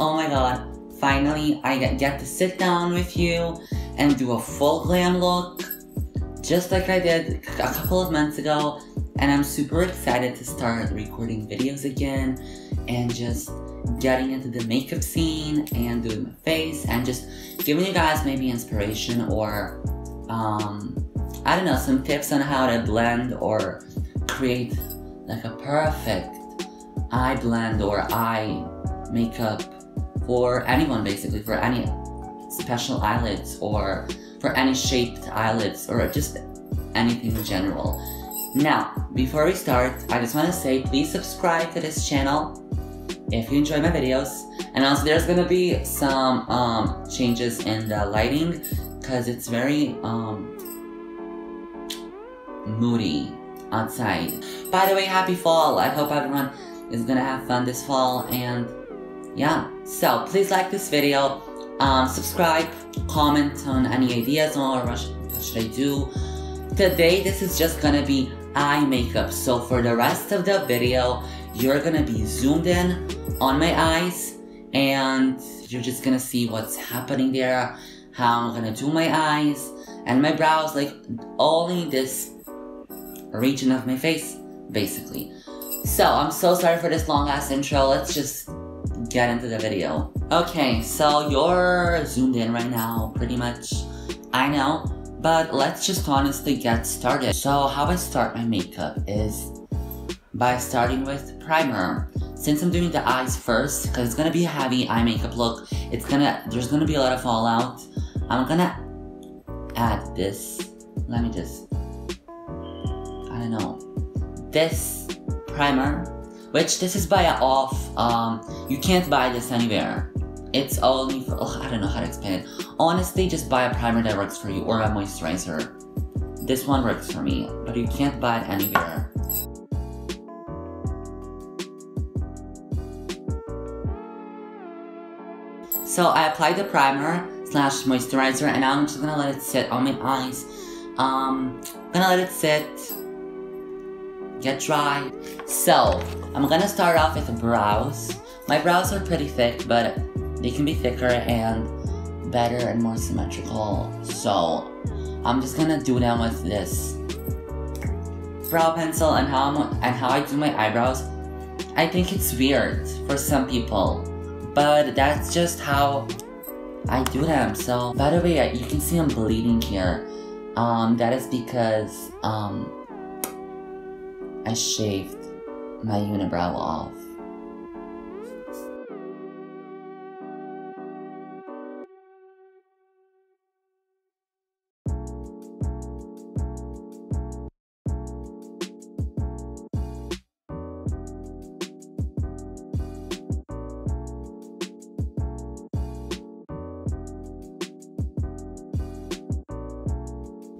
oh my god, finally I get to sit down with you and do a full glam look, just like I did a couple of months ago. And I'm super excited to start recording videos again and just getting into the makeup scene and doing my face and just giving you guys maybe inspiration or I don't know, some tips on how to blend or create like a perfect eye blend or eye makeup for anyone, basically, for any special eyelids or for any shaped eyelids or just anything in general. Now, before we start, I just want to say please subscribe to this channel if you enjoy my videos. And also there's going to be some changes in the lighting because it's very moody outside. By the way, happy fall! I hope everyone is going to have fun this fall, and yeah. So please like this video, subscribe, comment on any ideas on what should I do. Today this is just going to be eye makeup, so for the rest of the video you're gonna be zoomed in on my eyes and you're just gonna see what's happening there, how I'm gonna do my eyes and my brows, like only this region of my face basically. So I'm so sorry for this long ass intro, let's just get into the video. Okay, so you're zoomed in right now pretty much, I know, but let's just honestly get started. So how I start my makeup is by starting with primer. Since I'm doing the eyes first, because it's gonna be a heavy eye makeup look, there's gonna be a lot of fallout. I'm gonna add this. Let me just, I don't know, this primer, which this is by off. You can't buy this anywhere. It's only for, I don't know how to explain it. Honestly, just buy a primer that works for you or a moisturizer. This one works for me, but you can't buy it anywhere. So I applied the primer slash moisturizer and now I'm just gonna let it sit on my eyes. I'm gonna let it sit, get dry. So I'm gonna start off with brows. My brows are pretty thick, but they can be thicker and better and more symmetrical, so I'm just gonna do them with this brow pencil. And how I do my eyebrows, I think it's weird for some people, but that's just how I do them. So by the way, you can see I'm bleeding here. That is because I shaved my unibrow off.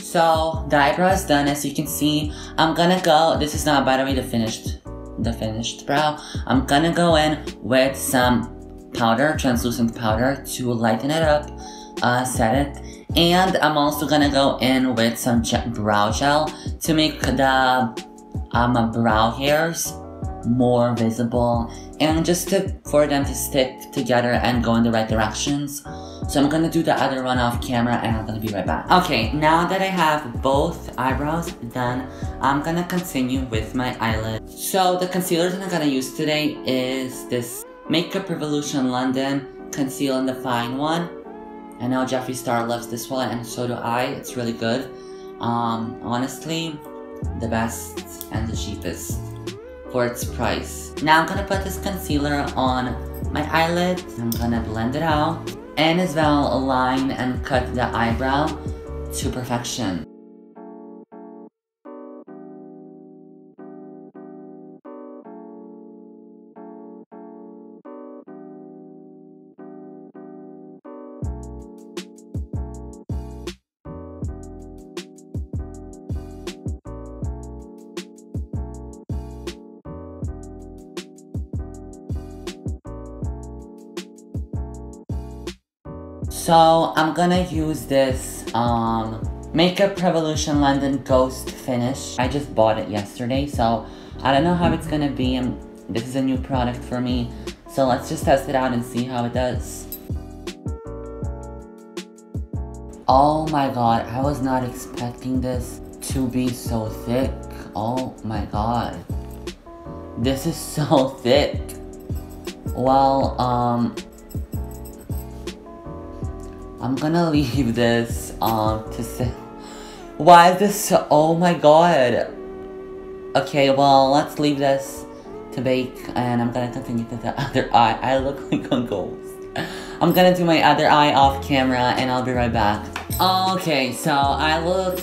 So the eyebrow is done, as you can see. I'm gonna go, this is not, by the way, the finished brow. I'm gonna go in with some powder, translucent powder, to lighten it up, set it. And I'm also gonna go in with some brow gel to make the brow hairs more visible and just for them to stick together and go in the right directions. So I'm gonna do the other one off camera and I'm gonna be right back. Okay, now that I have both eyebrows done, I'm gonna continue with my eyelid. So the concealer that I'm gonna use today is this Makeup Revolution London Conceal in the Fine one. I know Jeffree Star loves this one and so do I. It's really good. Honestly, the best and the cheapest for its price. Now I'm gonna put this concealer on my eyelid. I'm gonna blend it out and as well align and cut the eyebrow to perfection. So I'm gonna use this Makeup Revolution London Ghost Finish. I just bought it yesterday, so I don't know how it's gonna be. This is a new product for me. So let's just test it out and see how it does. Oh my god, I was not expecting this to be so thick. Oh my god. This is so thick. Well, I'm gonna leave this to sit. Why is this so, oh my god. Okay, well, let's leave this to bake and I'm gonna continue to the other eye. I look like a ghost. I'm gonna do my other eye off camera and I'll be right back. Okay, so I look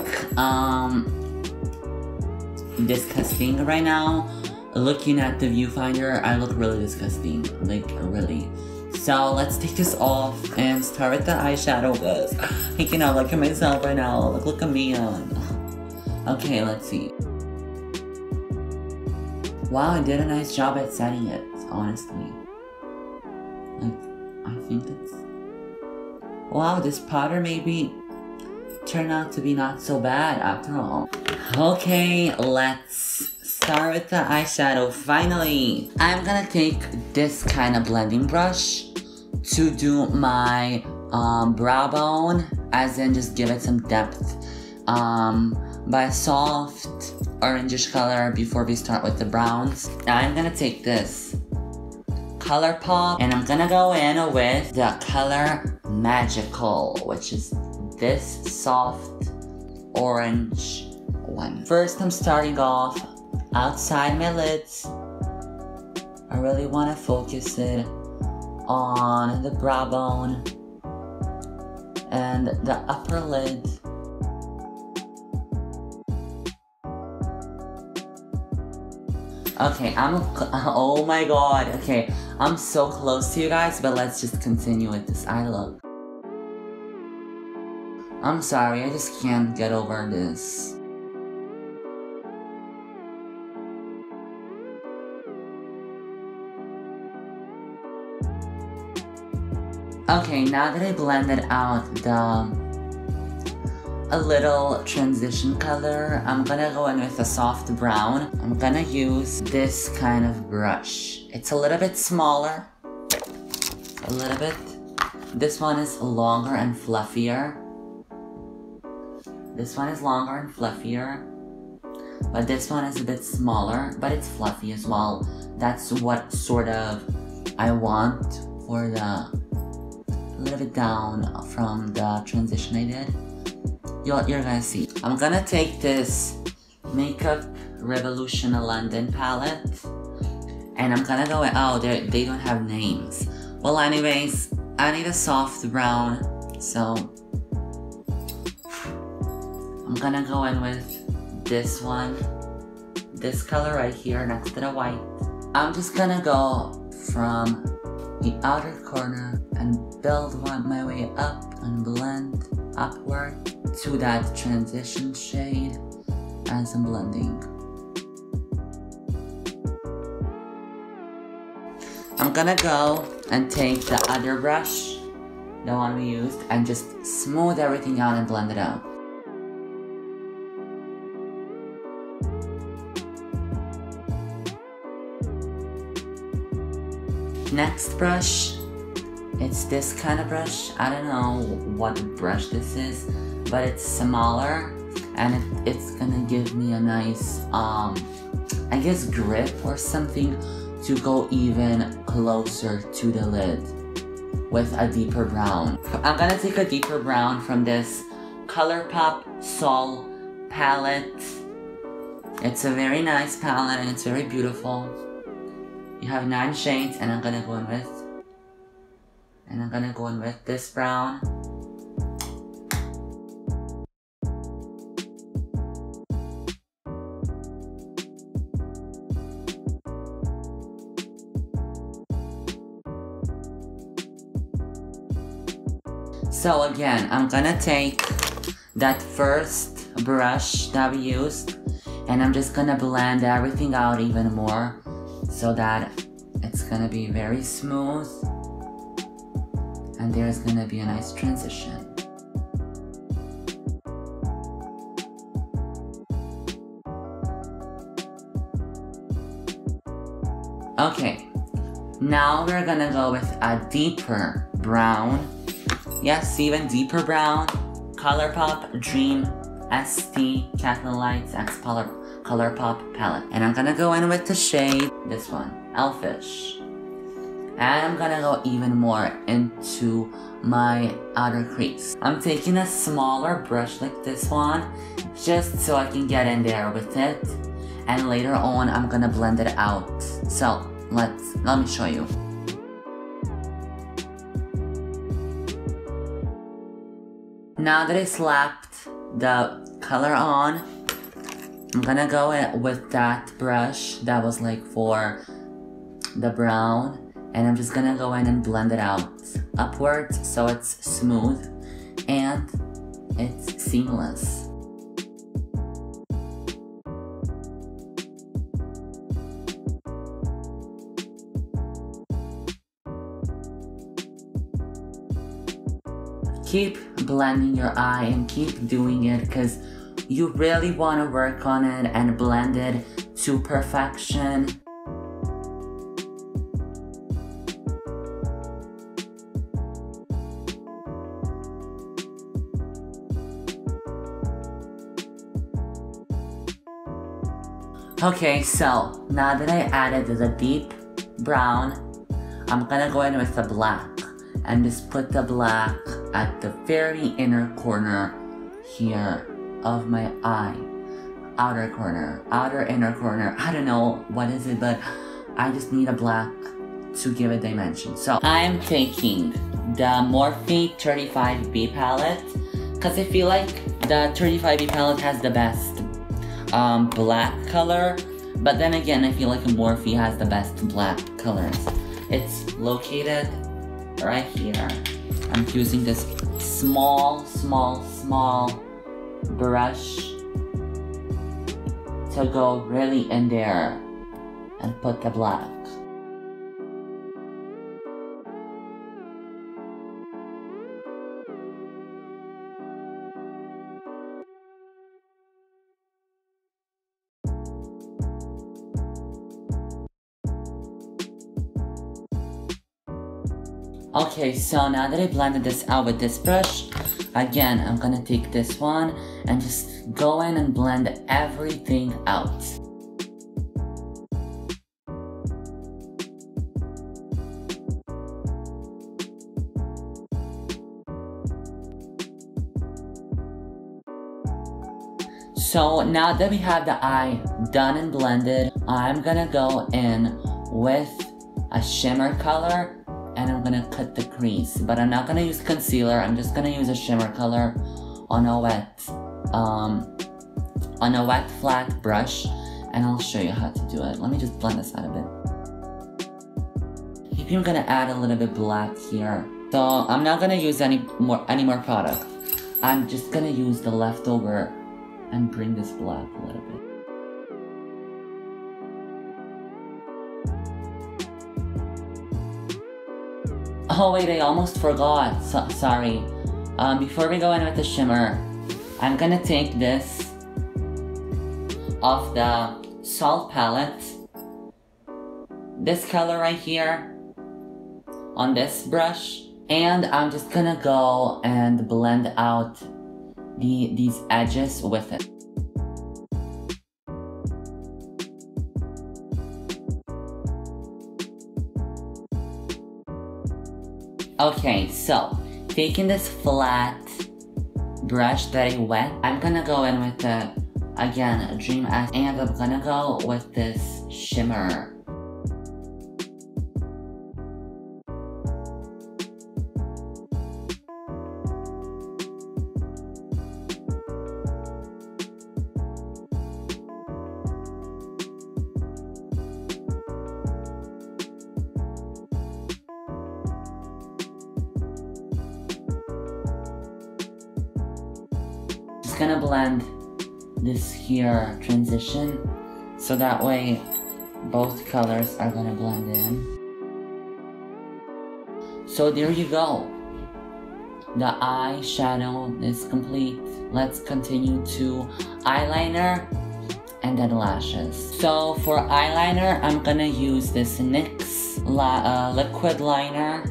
disgusting right now. Looking at the viewfinder, I look really disgusting, like really. So let's take this off and start with the eyeshadow, guys. I cannot look at myself right now. Look at me. Okay, let's see. Wow, I did a nice job at setting it, honestly. Like, I think it's... Wow, this powder maybe turned out to be not so bad after all. Okay, let's start with the eyeshadow, finally! I'm gonna take this kind of blending brush to do my brow bone, as in just give it some depth by a soft orangish color before we start with the browns. Now I'm gonna take this ColourPop and I'm gonna go in with the color Magical, which is this soft orange one. First, I'm starting off outside my lids. I really want to focus it on the brow bone and the upper lid. Okay, oh my god, okay, I'm so close to you guys, but let's just continue with this eye look. I'm sorry, I just can't get over this. Okay, now that I blended out a little transition color, I'm gonna go in with a soft brown. I'm gonna use this kind of brush. It's a little bit smaller, a little bit. This one is longer and fluffier. This one is longer and fluffier, but this one is a bit smaller, but it's fluffy as well. That's what sort of I want for the little bit down from the transition I did. You're gonna see. I'm gonna take this Makeup Revolution London palette and I'm gonna go, oh, they don't have names. Well, anyways, I need a soft brown, so I'm gonna go in with this one, this color right here next to the white. I'm just gonna go from the outer corner and build my way up and blend upward to that transition shade as I'm blending. I'm gonna go and take the other brush, the one we used, and just smooth everything out and blend it out. Next brush, it's this kind of brush. I don't know what brush this is, but it's smaller and it's gonna give me a nice, I guess grip or something to go even closer to the lid with a deeper brown. I'm gonna take a deeper brown from this ColourPop Sol palette. It's a very nice palette and it's very beautiful. You have 9 shades and I'm gonna go in with this brown. So again, I'm gonna take that first brush that we used and I'm just gonna blend everything out even more, so that it's gonna be very smooth and there's gonna be a nice transition. Okay, Now we're gonna go with a deeper brown. Yes, even deeper brown. ColourPop Dream ST Capital Lights X ColourPop palette. And I'm gonna go in with the shade, this one, Elfish. And I'm gonna go even more into my outer crease. I'm taking a smaller brush like this one, just so I can get in there with it. And later on, I'm gonna blend it out. So, let me show you. Now that I slapped the color on, I'm gonna go in with that brush that was like for the brown. And I'm just gonna go in and blend it out upwards so it's smooth and it's seamless. Keep blending your eye and keep doing it because you really want to work on it and blend it to perfection. Okay, so now that I added the deep brown, I'm gonna go in with the black and just put the black at the very inner corner here of my eye. Outer corner, outer inner corner, I don't know what is it, but I just need a black to give it dimension. So I'm taking the Morphe 35B palette because I feel like the 35B palette has the best black color, but then again I feel like Morphe has the best black colors. It's located right here. I'm using this small brush to go really in there and put the black. Okay, so now that I blended this out with this brush, again, I'm gonna take this one and just go in and blend everything out. So now that we have the eye done and blended, I'm gonna go in with a shimmer color. And I'm gonna cut the crease, but I'm not gonna use concealer. I'm just gonna use a shimmer color on a wet flat brush, and I'll show you how to do it. Let me just blend this out a bit. Maybe I'm gonna add a little bit black here. So I'm not gonna use any more product. I'm just gonna use the leftover and bring this black a little bit. Oh wait, I almost forgot, sorry. Before we go in with the shimmer, I'm gonna take this off the Salt palette. This color right here, on this brush. And I'm just gonna go and blend out these edges with it. Okay, so taking this flat brush that I wet, I'm gonna go in with the, again, Dream S, and I'm gonna go with this shimmer. Gonna blend this here transition so that way both colors are gonna blend in. So there you go, the eyeshadow is complete. Let's continue to eyeliner and then lashes. So for eyeliner, I'm gonna use this NYX liquid liner,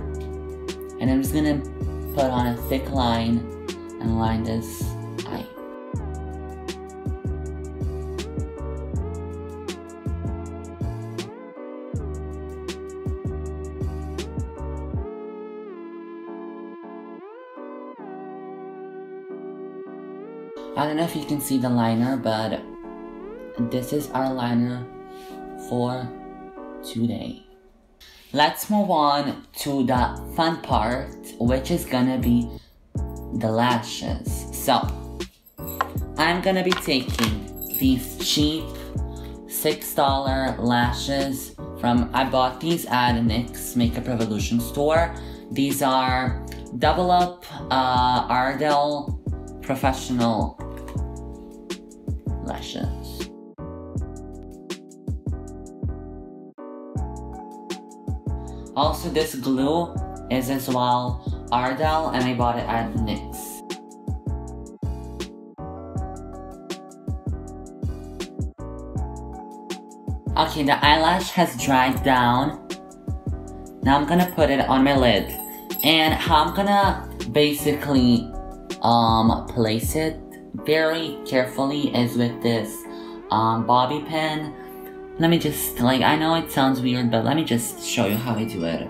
and I'm just gonna put on a thick line and line this eye. I don't know if you can see the liner, but this is our liner for today. Let's move on to the fun part, which is gonna be the lashes. So I'm gonna be taking these cheap $6 lashes from, I bought these at NYX Makeup Revolution store. These are Double Up Ardell Professional Lashes. Also, this glue is as well Ardell, and I bought it at NYX. Okay, the eyelash has dried down. Now I'm gonna put it on my lid. And how I'm gonna basically place it very carefully is with this bobby pin. Let me just, like, I know it sounds weird, but let me just show you how I do it.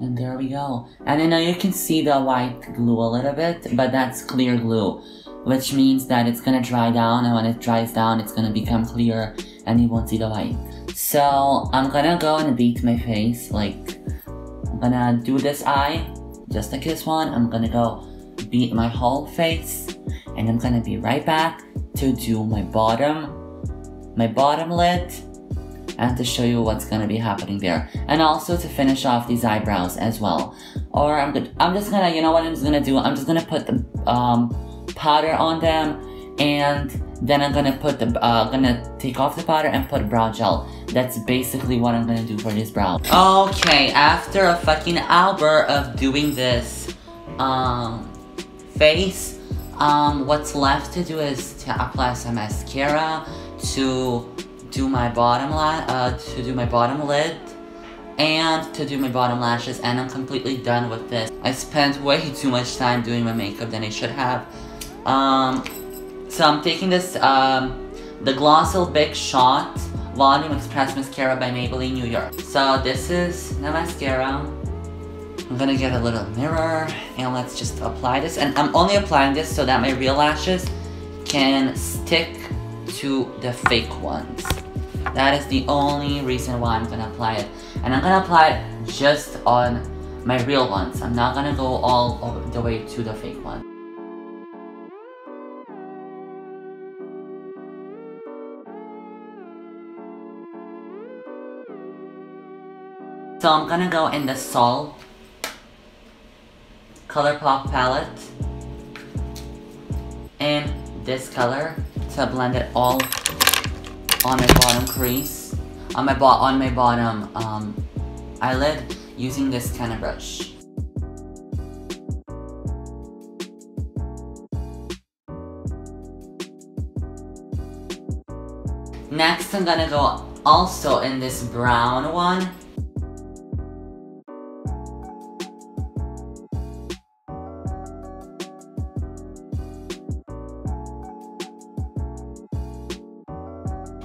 And there we go. And I know you can see the white glue a little bit, but that's clear glue, which means that it's gonna dry down, and when it dries down, it's gonna become clear and you won't see the white. So I'm gonna go and beat my face. Like, I'm gonna do this eye, just like this one. I'm gonna go beat my whole face, and I'm gonna be right back to do my bottom lid, and to show you what's gonna be happening there. And also to finish off these eyebrows as well. Or I'm just gonna, you know what I'm just gonna do? I'm just gonna put the, powder on them, and then I'm gonna put the gonna take off the powder and put brow gel. That's basically what I'm gonna do for this brow. Okay, after a fucking hour of doing this face, what's left to do is to apply some mascara, to do my bottom lid, and to do my bottom lashes, and I'm completely done with this. I spent way too much time doing my makeup than I should have. So I'm taking this, the Glossier Big Shot Volume Express Mascara by Maybelline New York. So this is the mascara. I'm gonna get a little mirror, and let's just apply this. And I'm only applying this so that my real lashes can stick to the fake ones. That is the only reason why I'm gonna apply it. And I'm gonna apply it just on my real ones. I'm not gonna go all the way to the fake one. So I'm gonna go in the Sol ColourPop palette in this color to blend it all on my bottom crease, on my bottom eyelid, using this kind of brush. Next, I'm gonna go also in this brown one.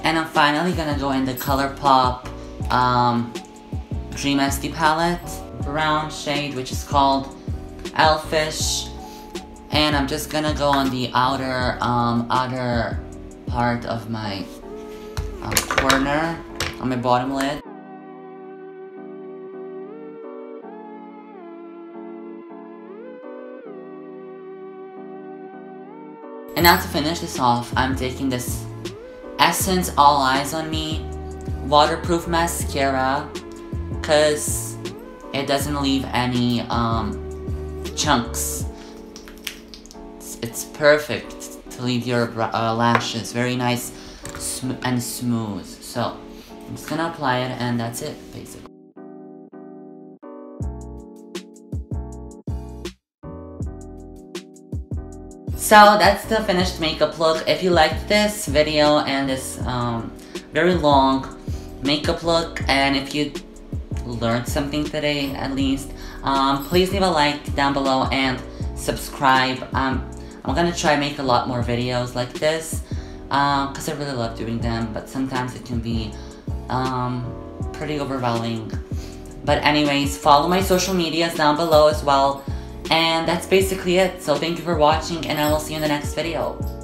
And I'm finally gonna go in the ColourPop Dream SD palette, brown shade, which is called Elfish. And I'm just gonna go on the outer, outer part of my corner, on my bottom lid. And now to finish this off, I'm taking this Essence All Eyes on Me waterproof mascara, cause it doesn't leave any chunks. It's perfect to leave your lashes very nice and smooth. So I'm just gonna apply it, and that's it, basically. So that's the finished makeup look. If you liked this video and this very long makeup look, and if you learned something today at least, please leave a like down below and subscribe. I'm gonna try to make a lot more videos like this because I really love doing them, but sometimes it can be pretty overwhelming. But anyways, follow my social medias down below as well. And that's basically it. So thank you for watching, and I will see you in the next video.